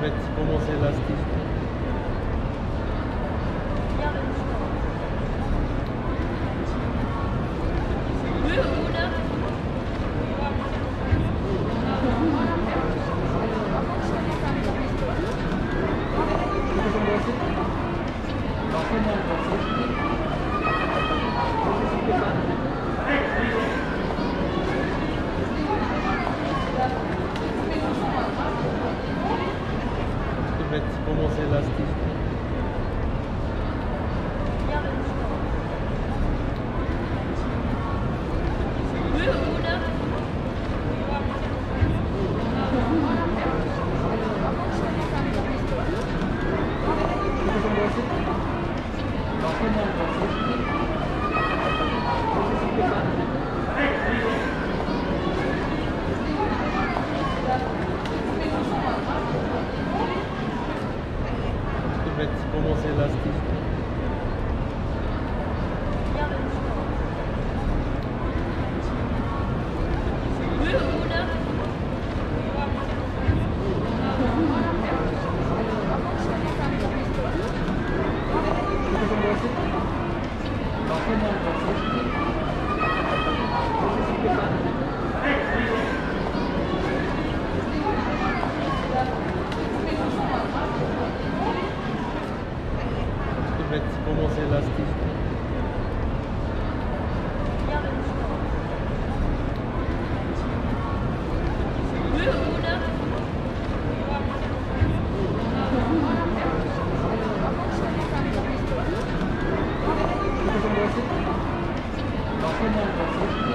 mettre comment c'est élastique. Comment c'est élastique. Comment c'est élastique. Comment c'est élastique.